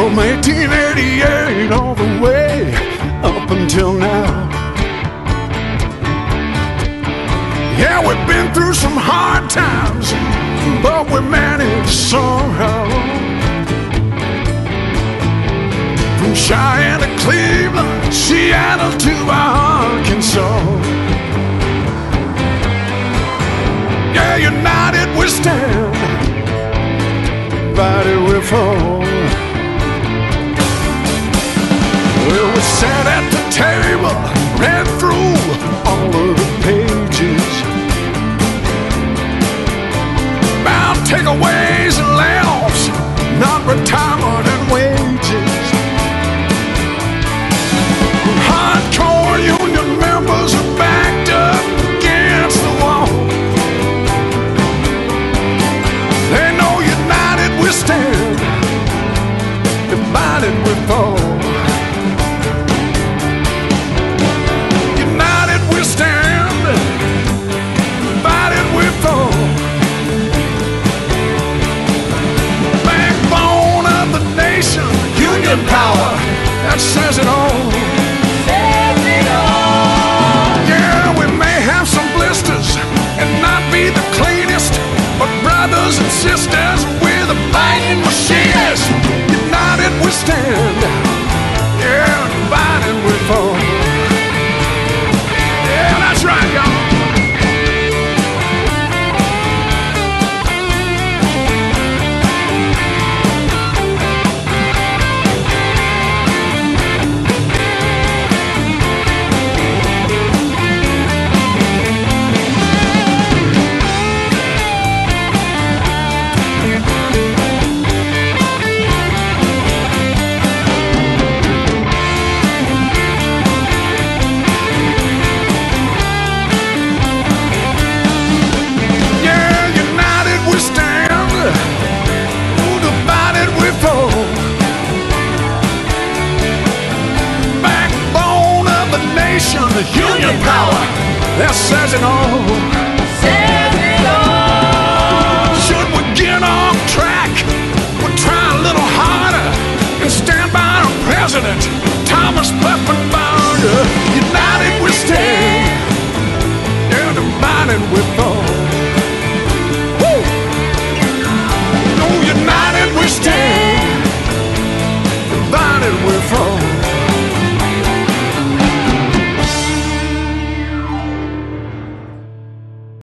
From 1888 all the way up until now. Yeah, we've been through some hard times, but we managed somehow. From Cheyenne to Cleveland, Seattle to Arkansas. Yeah, united we stand, divided we fall. Well, we sat at the table, read through all of the pages, about takeaways and layoffs, not retirement and wages. Hardcore union members are backed up against the wall. They know united we stand, divided we fall. Union power, that says it all. Says it all. Yeah, we may have some blisters and not be the cleanest, but brothers and sisters, we're the fighting machinists. United we stand, yeah, divided we fall. Yeah, that's right, y'all. Backbone of the nation, the union power, that says it all.